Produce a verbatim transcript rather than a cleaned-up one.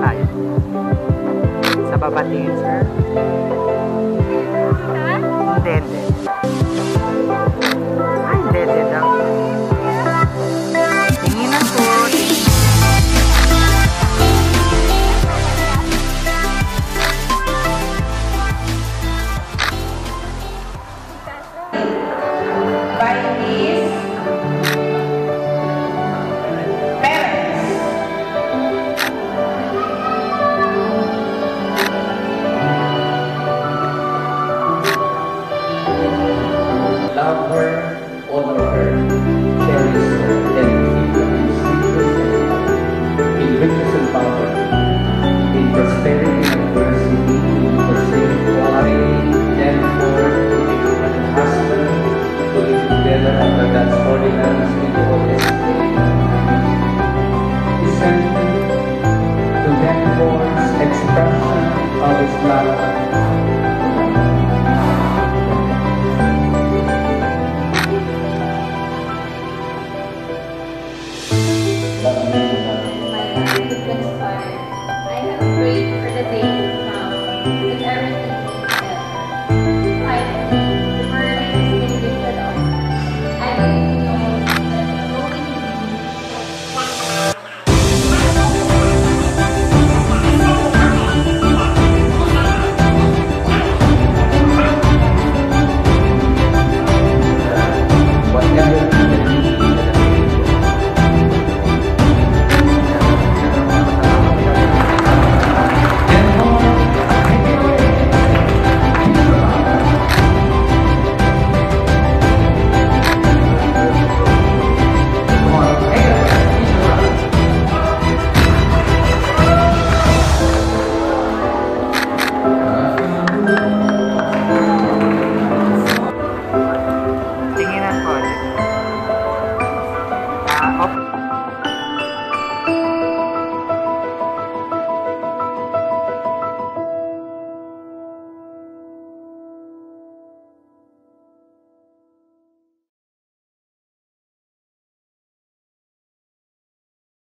tayo. Sa baba tingin, sir. Dede. Ay, dede daw. Tingin na po. Prosperity